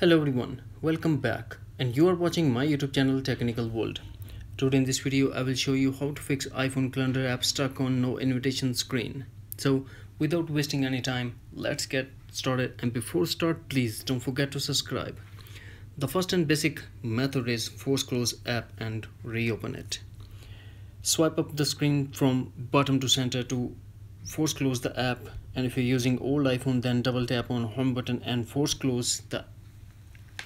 Hello everyone, welcome back, and you are watching my YouTube channel Technical World. Today in this video I will show you how to fix iPhone calendar app stuck on no invitation screen. So without wasting any time, let's get started, and before start please don't forget to subscribe. The first and basic method is force close app and reopen it. Swipe up the screen from bottom to center to force close the app, and if you're using old iPhone then double tap on home button and force close the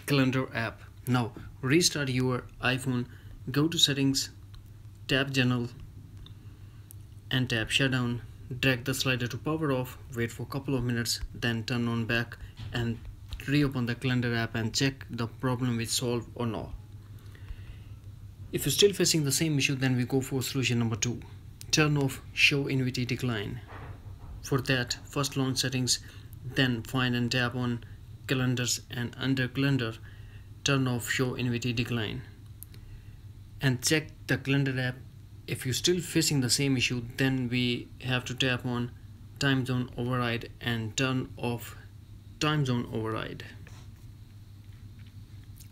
calendar app. Now restart your iPhone, go to settings, tap general and tap shutdown, drag the slider to power off, wait for a couple of minutes, then turn on back and reopen the calendar app and check the problem is solved or not. If you're still facing the same issue, then we go for solution number 2. Turn off show invite decline. For that, first launch settings, then find and tap on calendars, and under calendar turn off show invite decline and check the calendar app. If you're still facing the same issue, then we have to tap on time zone override and turn off time zone override.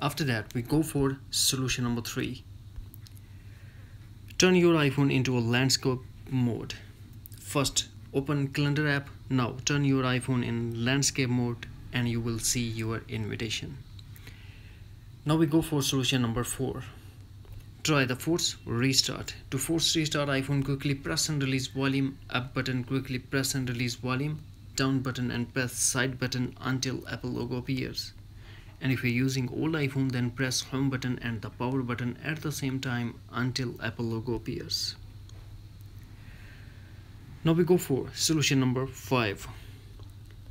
After that we go for solution number 3. Turn your iPhone into a landscape mode. First open calendar app. Now turn your iPhone in landscape mode and you will see your invitation. Now we go for solution number 4. Try the force restart. To force restart iPhone, quickly press and release volume, up button, quickly press and release volume, down button and press side button until Apple logo appears. And if you're using old iPhone then press home button and the power button at the same time until Apple logo appears. Now we go for solution number 5.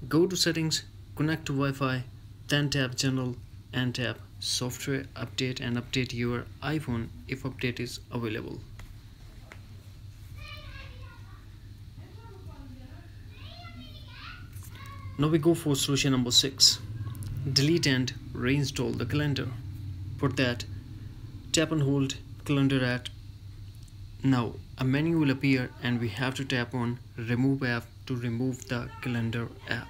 Go to settings, connect to Wi-Fi, then tap general and tap software update and update your iPhone if update is available. Now we go for solution number 6. Delete and reinstall the calendar. For that, tap and hold calendar app. Now a menu will appear and we have to tap on remove app to remove the calendar app.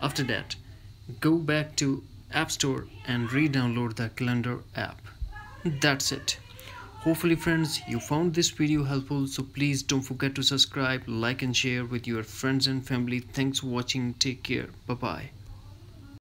After that, go back to App Store and re-download the calendar app. That's it. Hopefully friends, you found this video helpful, so please don't forget to subscribe, like and share with your friends and family. Thanks for watching. Take care. Bye bye.